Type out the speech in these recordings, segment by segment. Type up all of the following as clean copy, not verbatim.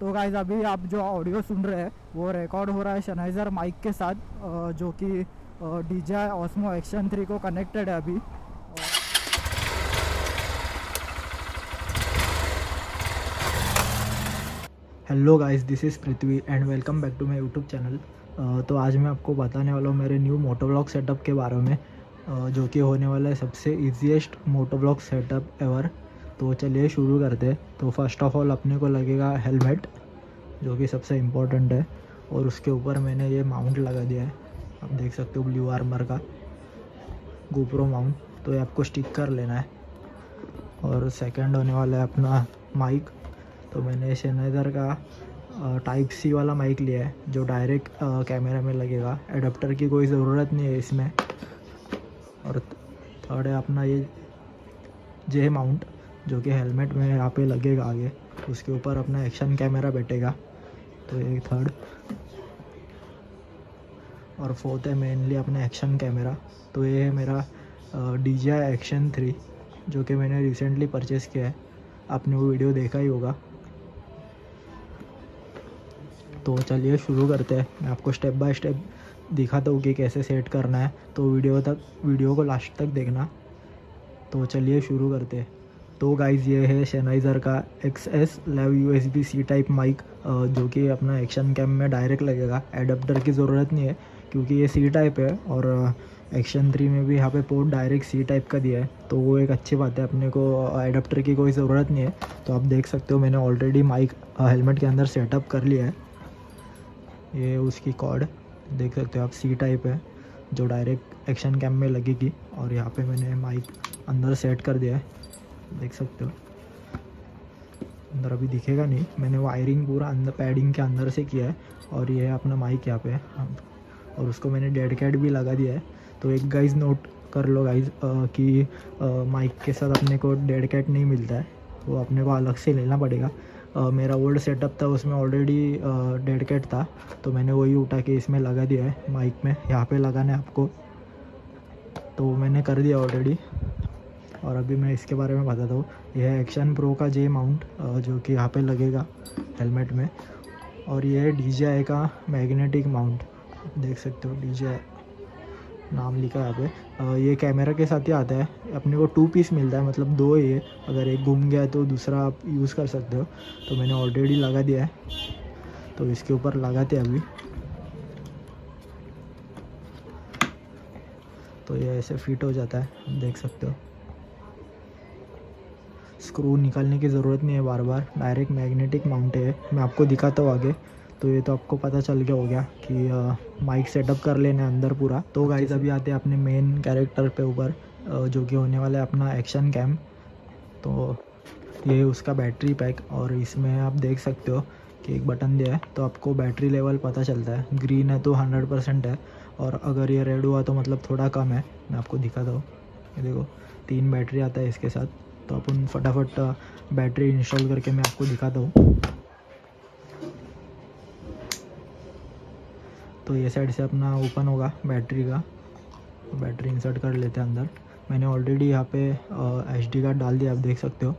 तो गाइस अभी आप जो ऑडियो सुन रहे हैं वो रिकॉर्ड हो रहा है सेनहाइज़र माइक के साथ, जो कि DJI Osmo Action 3 को कनेक्टेड है अभी। Hello guys, this is Prithvi and welcome back to my YouTube channel. तो आज मैं आपको बताने वाला हूँ मेरे न्यू मोटोब्लॉग सेटअप के बारे में, जो कि होने वाला है सबसे इजीएस्ट मोटोब्लॉग सेटअप एवर। तो चलिए शुरू करते हैं। तो फर्स्ट ऑफ ऑल अपने को लगेगा हेलमेट, जो कि सबसे इम्पोर्टेंट है, और उसके ऊपर मैंने ये माउंट लगा दिया है, आप देख सकते हो ब्लू आर्मर का गोप्रो माउंट। तो ये आपको स्टिक कर लेना है। और सेकेंड होने वाला है अपना माइक। तो मैंने सेनहाइज़र का टाइप सी वाला माइक लिया है, जो डायरेक्ट कैमरा में लगेगा, एडाप्टर की कोई ज़रूरत नहीं है इसमें। और थर्ड है अपना ये जे माउंट, जो कि हेलमेट में यहाँ पे लगेगा आगे, उसके ऊपर अपना एक्शन कैमरा बैठेगा। तो ये थर्ड। और फोर्थ है मेनली अपना एक्शन कैमरा। तो ये है मेरा DJI Action 3, जो कि मैंने रिसेंटली परचेस किया है, आपने वो वीडियो देखा ही होगा। तो चलिए शुरू करते हैं। मैं आपको स्टेप बाय स्टेप दिखाता हूँ कि कैसे सेट करना है, तो वीडियो को लास्ट तक देखना। तो चलिए शुरू करते हैं। तो गाइज़ ये है सेनहाइज़र का XS live USB-C type mic, जो कि अपना एक्शन कैम में डायरेक्ट लगेगा, एडाप्टर की ज़रूरत नहीं है क्योंकि ये C टाइप है। और एक्शन 3 में भी यहाँ पे पोर्ट डायरेक्ट C टाइप का दिया है, तो वो एक अच्छी बात है, अपने को एडाप्टर की कोई ज़रूरत नहीं है। तो आप देख सकते हो मैंने ऑलरेडी माइक हेलमेट के अंदर सेटअप कर लिया है। ये उसकी कॉर्ड देख सकते हो आप, C टाइप है जो डायरेक्ट एक्शन कैम में लगेगी। और यहाँ पे मैंने माइक अंदर सेट कर दिया है, देख सकते हो अंदर अभी दिखेगा नहीं। मैंने वायरिंग पूरा अंदर पैडिंग के अंदर से किया है। और ये है अपना माइक यहाँ पे, और उसको मैंने डेडकैट भी लगा दिया है। तो एक गाइज नोट कर लो गाइज कि माइक के साथ अपने को डेडकैट नहीं मिलता है, वो अपने को अलग से लेना पड़ेगा। मेरा ओल्ड सेटअप था, उसमें ऑलरेडी डेडकैट था, तो मैंने वही उठा के इसमें लगा दिया है। माइक में यहाँ पे लगाना है आपको, तो मैंने कर दिया ऑलरेडी। और अभी मैं इसके बारे में बताता हूँ। यह है एक्शन प्रो का जे माउंट, जो कि यहाँ पे लगेगा हेलमेट में। और यह है DJI का मैग्नेटिक माउंट, देख सकते हो DJI नाम लिखा है यहाँ पे। ये कैमरा के साथ ही आता है, अपने को 2 पीस मिलता है, मतलब 2 ये, अगर एक घूम गया तो दूसरा आप यूज़ कर सकते हो। तो मैंने ऑलरेडी लगा दिया है, तो इसके ऊपर लगाते हैं अभी। तो ये ऐसे फिट हो जाता है, देख सकते हो, स्क्रू निकालने की ज़रूरत नहीं है बार बार, डायरेक्ट मैग्नेटिक माउंट है। मैं आपको दिखाता हूँ आगे। तो ये तो आपको पता चल गया होगा कि माइक सेटअप कर लेना अंदर पूरा। तो गाइस अभी आते हैं अपने मेन कैरेक्टर पे ऊपर, जो कि होने वाला है अपना एक्शन कैम। तो ये उसका बैटरी पैक, और इसमें आप देख सकते हो कि एक बटन दिया है, तो आपको बैटरी लेवल पता चलता है। ग्रीन है तो 100% है, और अगर ये रेड हुआ तो मतलब थोड़ा कम है। मैं आपको दिखाता हूँ, ये देखो 3 बैटरी आता है इसके साथ। तो अपन फटाफट बैटरी इंस्टॉल करके मैं आपको दिखाता हूँ। तो ये साइड से अपना ओपन होगा बैटरी का, बैटरी इंसर्ट कर लेते हैं अंदर। मैंने ऑलरेडी यहाँ पे SD कार्ड डाल दिया, आप देख सकते हो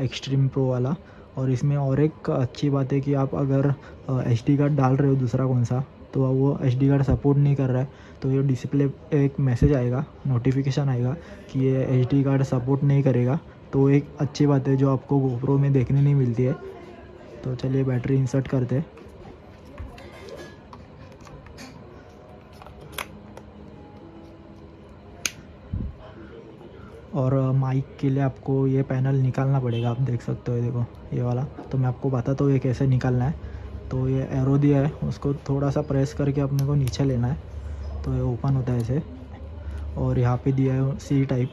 एक्सट्रीम प्रो वाला। और इसमें और एक अच्छी बात है कि आप अगर SD कार्ड डाल रहे हो दूसरा कौन सा, तो वो SD कार्ड सपोर्ट नहीं कर रहा है, तो ये डिस्प्ले एक मैसेज आएगा, नोटिफिकेशन आएगा कि ये SD कार्ड सपोर्ट नहीं करेगा। तो एक अच्छी बात है जो आपको GoPro में देखने नहीं मिलती है। तो चलिए बैटरी इंसर्ट करते हैं। और माइक के लिए आपको ये पैनल निकालना पड़ेगा, आप देख सकते हो, ये देखो ये वाला। तो मैं आपको बताता हूँ ये कैसे निकालना है। तो ये एरो दिया है, उसको थोड़ा सा प्रेस करके अपने को नीचे लेना है, तो ये ओपन होता है ऐसे। और यहाँ पे दिया है C टाइप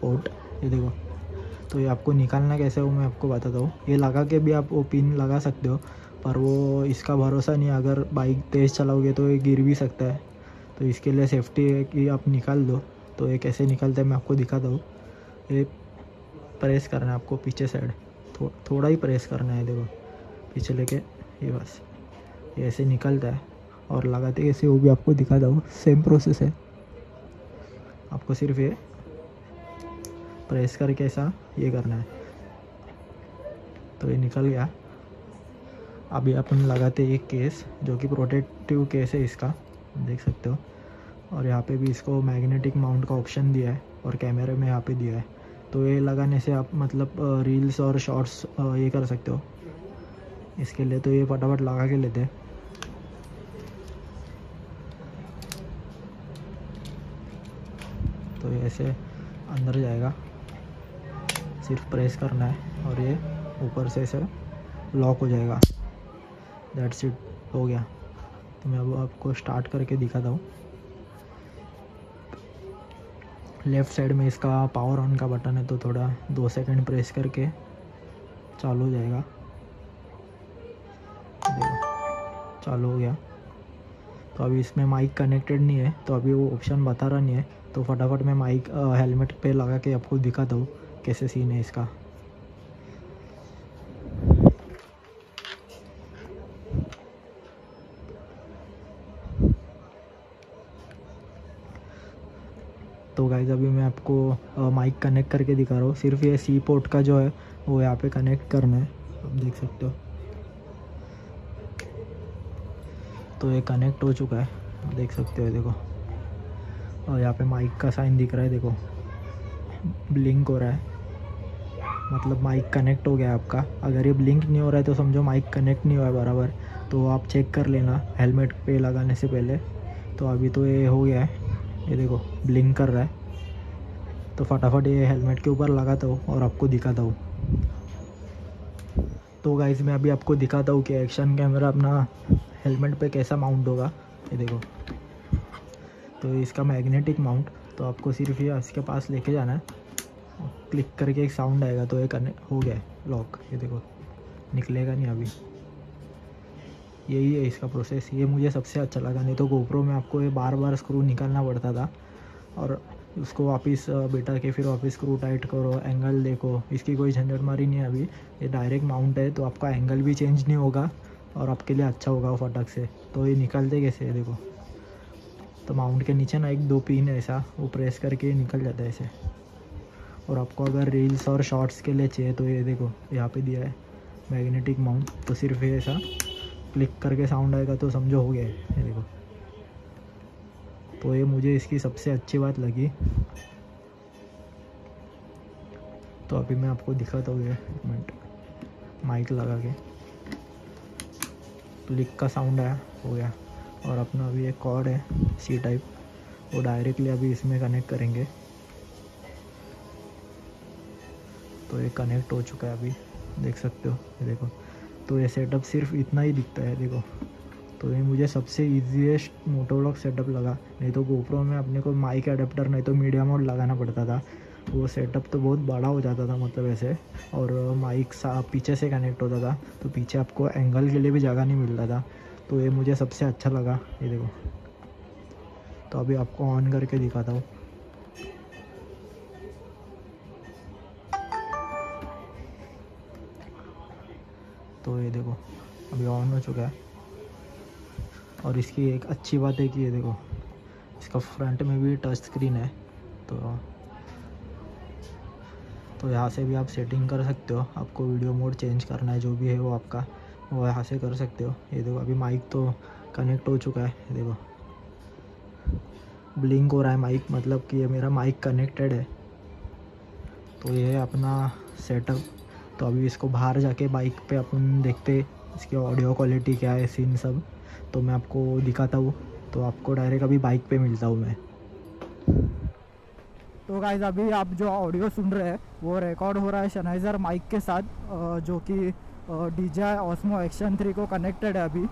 पोर्ट, ये देखो। तो ये आपको निकालना कैसे हो मैं आपको बताता हूँ। ये लगा के भी आप वो पिन लगा सकते हो, पर वो इसका भरोसा नहीं, अगर बाइक तेज़ चलाओगे तो ये गिर भी सकता है। तो इसके लिए सेफ्टी है कि आप निकाल दो। तो ये कैसे निकालता है मैं आपको दिखाता हूँ। ये प्रेस करना है आपको पीछे साइड, थोड़ा ही प्रेस करना है, देखो पीछे लेके, ये बस ये ऐसे निकलता है। और लगाते कैसे वो भी आपको दिखाता हूँ, सेम प्रोसेस है। आपको सिर्फ ये प्रेस करके ऐसा ये करना है। तो ये निकल गया। अभी अपन लगाते एक केस जो कि प्रोटेक्टिव केस है, इसका देख सकते हो। और यहाँ पे भी इसको मैग्नेटिक माउंट का ऑप्शन दिया है और कैमरे में यहाँ पे दिया है, तो ये लगाने से आप मतलब रील्स और शॉर्ट्स ये कर सकते हो। इसके लिए तो ये फटाफट लगा के लेते हैं। तो ये ऐसे अंदर जाएगा, सिर्फ प्रेस करना है और ये ऊपर से ऐसे लॉक हो जाएगा। दैट्स इट, हो गया। तो मैं अब आपको स्टार्ट करके दिखाता हूँ। लेफ़्ट साइड में इसका पावर ऑन का बटन है, तो थोड़ा 2 सेकंड प्रेस करके चालू हो जाएगा। देखो चालू हो गया। तो अभी इसमें माइक कनेक्टेड नहीं है, तो अभी वो ऑप्शन बता रहा नहीं है, तो फटाफट मैं माइक हेलमेट पे लगा के आपको दिखाता हूँ कैसे सीन है इसका। तो गाइस अभी मैं आपको माइक कनेक्ट करके दिखा रहा हूँ। सिर्फ ये सी पोर्ट का जो है वो यहाँ पे कनेक्ट करना है, आप देख सकते हो। तो ये कनेक्ट हो चुका है, आप देख सकते हो, देखो। और यहाँ पे माइक का साइन दिख रहा है, देखो ब्लिंक हो रहा है, मतलब माइक कनेक्ट हो गया है आपका। अगर ये ब्लिंक नहीं हो रहा है तो समझो माइक कनेक्ट नहीं हुआ है बराबर, तो आप चेक कर लेना हेलमेट पे लगाने से पहले। तो अभी तो ये हो गया है, ये देखो ब्लिंक कर रहा है। तो फटाफट ये हेलमेट के ऊपर लगाता हूँ और आपको दिखाता हूँ। तो गाइस मैं अभी आपको दिखाता हूँ कि एक्शन कैमरा अपना हेलमेट पे कैसा माउंट होगा, ये देखो। तो इसका मैग्नेटिक माउंट, तो आपको सिर्फ ये इसके पास लेके जाना है, क्लिक करके एक साउंड आएगा। तो ये कनेक्ट हो गया है लॉक, ये देखो निकलेगा नहीं अभी। यही है इसका प्रोसेस, ये मुझे सबसे अच्छा लगा। नहीं तो GoPro में आपको ये बार बार स्क्रू निकालना पड़ता था और उसको वापस बिठा के फिर वापस स्क्रू टाइट करो, एंगल देखो। इसकी कोई झंझट मारी नहीं है अभी, ये डायरेक्ट माउंट है, तो आपका एंगल भी चेंज नहीं होगा और आपके लिए अच्छा होगा फटाक से। तो ये निकलते कैसे है देखो, तो माउंट के नीचे ना 1-2 पिन है ऐसा, वो प्रेस करके निकल जाता है ऐसे। और आपको अगर रील्स और शॉर्ट्स के लिए चाहिए तो ये देखो यहाँ पर दिया है मैग्नेटिक माउंट, तो सिर्फ ये ऐसा क्लिक करके साउंड आएगा, तो समझो हो गया है, ये देखो। तो ये मुझे इसकी सबसे अच्छी बात लगी। तो अभी मैं आपको दिखाता हूँ, ये माइक लगा के क्लिक का साउंड आया, हो गया। और अपना अभी एक कॉर्ड है C टाइप, वो डायरेक्टली अभी इसमें कनेक्ट करेंगे। तो ये कनेक्ट हो चुका है, अभी देख सकते हो, ये देखो। तो ये सेटअप सिर्फ इतना ही दिखता है, देखो। तो ये मुझे सबसे ईजीएस्ट मोटोलॉग सेटअप लगा। नहीं तो GoPro में अपने को माइक अडेप्टर नहीं तो मीडिया मोड लगाना पड़ता था, वो सेटअप तो बहुत बड़ा हो जाता था, मतलब ऐसे। और माइक पीछे से कनेक्ट होता था, तो पीछे आपको एंगल के लिए भी जगह नहीं मिलता था। तो ये मुझे सबसे अच्छा लगा, ये देखो। तो अभी आपको ऑन करके दिखाता हूँ। तो ये देखो अभी ऑन हो चुका है। और इसकी एक अच्छी बात है कि ये देखो इसका फ्रंट में भी टच स्क्रीन है, तो यहाँ से भी आप सेटिंग कर सकते हो। आपको वीडियो मोड चेंज करना है जो भी है वो आपका, वो यहाँ से कर सकते हो। ये देखो अभी माइक तो कनेक्ट हो चुका है, ये देखो ब्लिंक हो रहा है माइक, मतलब कि ये मेरा माइक कनेक्टेड है। तो ये है अपना सेटअप। तो अभी इसको बाहर जाके बाइक पे अपन देखते इसकी ऑडियो क्वालिटी क्या है, सीन सब। तो मैं आपको दिखाता हूँ, तो आपको डायरेक्ट अभी बाइक पे मिलता हूँ मैं। तो गाइस अभी आप जो ऑडियो सुन रहे हैं वो रिकॉर्ड हो रहा है सेनहाइजर माइक के साथ, जो कि DJI Osmo Action 3 को कनेक्टेड है अभी।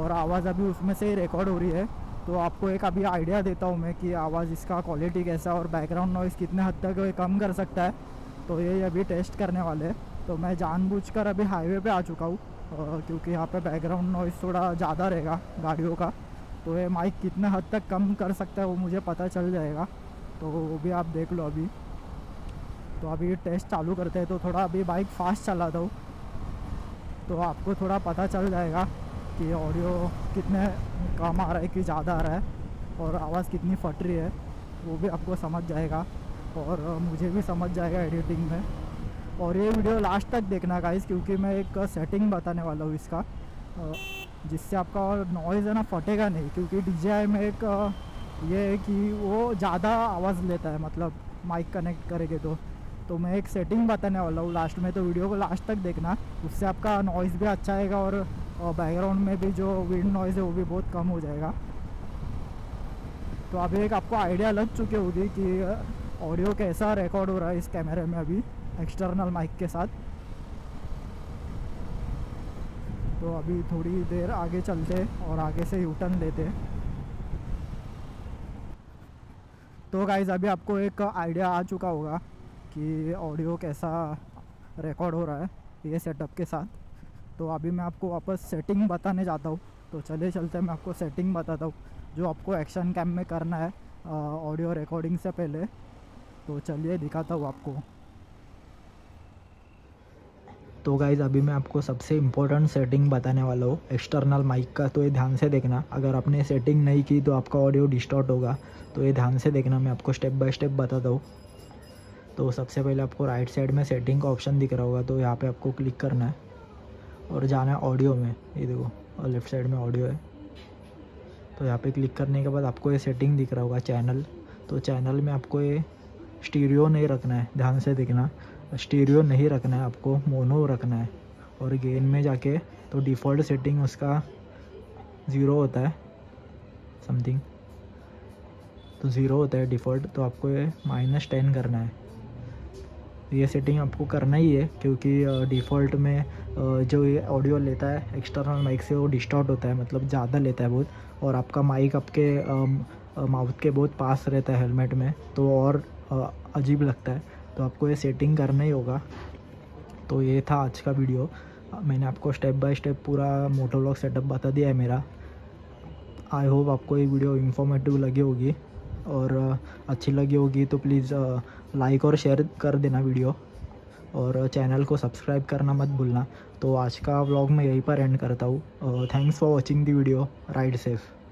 और आवाज़ अभी उसमें से ही रिकॉर्ड हो रही है। तो आपको एक अभी आइडिया देता हूँ मैं कि आवाज़ इसका क्वालिटी कैसा और बैकग्राउंड नॉइज़ कितने हद तक कम कर सकता है। तो ये अभी टेस्ट करने वाले हैं। तो मैं जानबूझकर अभी हाईवे पे आ चुका हूँ, क्योंकि यहाँ पे बैकग्राउंड नॉइज़ थोड़ा ज़्यादा रहेगा गाड़ियों का। तो ये माइक कितने हद तक कम कर सकता है वो मुझे पता चल जाएगा, तो वो भी आप देख लो अभी। तो अभी टेस्ट चालू करते हैं। तो थोड़ा अभी बाइक फास्ट चलाता हूँ, तो आपको थोड़ा पता चल जाएगा कि ऑडियो कितने कम आ रहा है कि ज़्यादा आ रहा है, और आवाज़ कितनी फट रही है वो भी आपको समझ जाएगा और मुझे भी समझ जाएगा एडिटिंग में। और ये वीडियो लास्ट तक देखना गाइस, क्योंकि मैं एक सेटिंग बताने वाला हूँ इसका। जिससे आपका नॉइज़ है ना फटेगा नहीं, क्योंकि DJI में एक ये है कि वो ज़्यादा आवाज़ लेता है, मतलब माइक कनेक्ट करेंगे तो मैं एक सेटिंग बताने वाला हूँ लास्ट में, तो वीडियो को लास्ट तक देखना, उससे आपका नॉइज़ भी अच्छा आएगा और बैकग्राउंड में भी जो विंड नॉइज़ है वो भी बहुत कम हो जाएगा। तो अभी एक आपको आइडिया लग चुकी होगी कि ऑडियो कैसा रिकॉर्ड हो रहा है इस कैमरे में अभी एक्सटर्नल माइक के साथ। तो अभी थोड़ी देर आगे चलते और आगे से यू टर्न लेते। तो गाइज़ अभी आपको एक आइडिया आ चुका होगा कि ऑडियो कैसा रिकॉर्ड हो रहा है ये सेटअप के साथ। तो अभी मैं आपको वापस सेटिंग बताने जाता हूँ, तो चले चलते मैं आपको सेटिंग बताता हूँ जो आपको एक्शन कैम में करना है ऑडियो रिकॉर्डिंग से पहले। तो चलिए दिखाता हूँ आपको। तो गाइज़ अभी मैं आपको सबसे इम्पोर्टेंट सेटिंग बताने वाला हूँ एक्सटर्नल माइक का, तो ये ध्यान से देखना। अगर आपने सेटिंग नहीं की तो आपका ऑडियो डिस्टॉर्ट होगा, तो ये ध्यान से देखना, मैं आपको स्टेप बाय स्टेप बताता हूँ। तो सबसे पहले आपको राइट साइड में सेटिंग का ऑप्शन दिख रहा होगा, तो यहाँ पे आपको क्लिक करना है और जाना है ऑडियो में, ये देखो और लेफ्ट साइड में ऑडियो है। तो यहाँ पे क्लिक करने के बाद आपको ये सेटिंग दिख रहा होगा चैनल, तो चैनल में आपको ये स्टीरियो नहीं रखना है, ध्यान से देखना, स्टीरियो नहीं रखना है, आपको मोनो रखना है। और गेन में जाके तो डिफ़ॉल्ट सेटिंग उसका 0 होता है समथिंग, तो 0 होता है डिफ़ॉल्ट, तो आपको ये -10 करना है। ये सेटिंग आपको करना ही है क्योंकि डिफ़ॉल्ट में जो ये ऑडियो लेता है एक्सटर्नल माइक से वो डिस्टॉर्ट होता है, मतलब ज़्यादा लेता है बहुत, और आपका माइक आपके माउथ के बहुत पास रहता है हेलमेट में, तो और अजीब लगता है, तो आपको ये सेटिंग करना ही होगा। तो ये था आज का वीडियो, मैंने आपको स्टेप बाय स्टेप पूरा मोटोलॉग सेटअप बता दिया है मेरा। आई होप आपको ये वीडियो इन्फॉर्मेटिव लगी होगी, और अच्छी लगी होगी तो प्लीज़ लाइक और शेयर कर देना वीडियो, और चैनल को सब्सक्राइब करना मत भूलना। तो आज का व्लॉग मैं यहीं पर एंड करता हूँ। Thanks for watching the video, ride safe.